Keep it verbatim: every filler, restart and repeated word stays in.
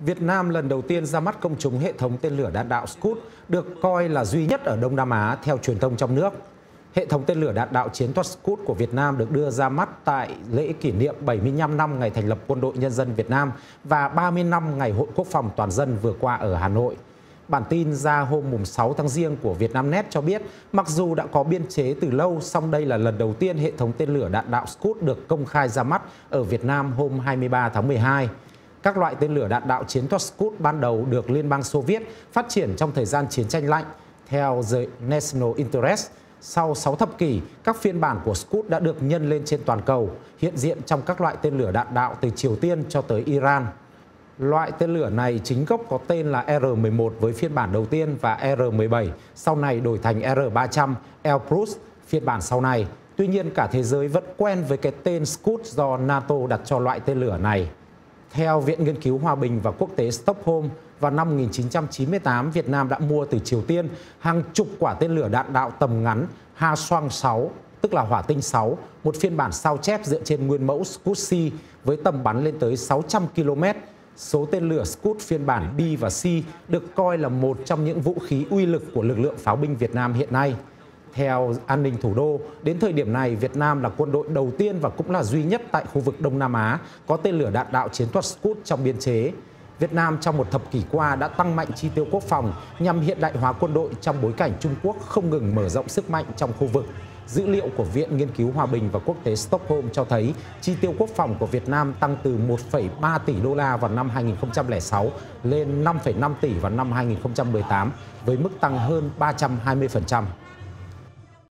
Việt Nam lần đầu tiên ra mắt công chúng hệ thống tên lửa đạn đạo Scud được coi là duy nhất ở Đông Nam Á theo truyền thông trong nước. Hệ thống tên lửa đạn đạo chiến thuật Scud của Việt Nam được đưa ra mắt tại lễ kỷ niệm bảy mươi lăm năm ngày thành lập Quân đội Nhân dân Việt Nam và ba mươi năm ngày Hội Quốc phòng Toàn dân vừa qua ở Hà Nội. Bản tin ra hôm sáu tháng Giêng của Vietnamnet cho biết, mặc dù đã có biên chế từ lâu, song đây là lần đầu tiên hệ thống tên lửa đạn đạo Scud được công khai ra mắt ở Việt Nam hôm hai mươi ba tháng mười hai. Các loại tên lửa đạn đạo chiến thuật Scud ban đầu được Liên bang Xô Viết phát triển trong thời gian chiến tranh lạnh. Theo The National Interest, sau sáu thập kỷ, các phiên bản của Scud đã được nhân lên trên toàn cầu, hiện diện trong các loại tên lửa đạn đạo từ Triều Tiên cho tới Iran. Loại tên lửa này chính gốc có tên là R mười một với phiên bản đầu tiên và R mười bảy, sau này đổi thành R ba trăm Elbrus, phiên bản sau này. Tuy nhiên, cả thế giới vẫn quen với cái tên Scud do NATO đặt cho loại tên lửa này. Theo Viện Nghiên cứu Hòa bình và Quốc tế Stockholm, vào năm một nghìn chín trăm chín mươi tám, Việt Nam đã mua từ Triều Tiên hàng chục quả tên lửa đạn đạo tầm ngắn Ha-Soang sáu, tức là Hỏa tinh sáu, một phiên bản sao chép dựa trên nguyên mẫu Scud C với tầm bắn lên tới sáu trăm ki lô mét. Số tên lửa Scud phiên bản B và C được coi là một trong những vũ khí uy lực của lực lượng pháo binh Việt Nam hiện nay. Theo An ninh Thủ đô, đến thời điểm này, Việt Nam là quân đội đầu tiên và cũng là duy nhất tại khu vực Đông Nam Á có tên lửa đạn đạo chiến thuật Scud trong biên chế. Việt Nam trong một thập kỷ qua đã tăng mạnh chi tiêu quốc phòng nhằm hiện đại hóa quân đội trong bối cảnh Trung Quốc không ngừng mở rộng sức mạnh trong khu vực. Dữ liệu của Viện Nghiên cứu Hòa bình và Quốc tế Stockholm cho thấy chi tiêu quốc phòng của Việt Nam tăng từ một phẩy ba tỷ đô la vào năm hai nghìn không trăm lẻ sáu lên năm phẩy năm tỷ vào năm hai nghìn không trăm mười tám với mức tăng hơn ba trăm hai mươi phần trăm.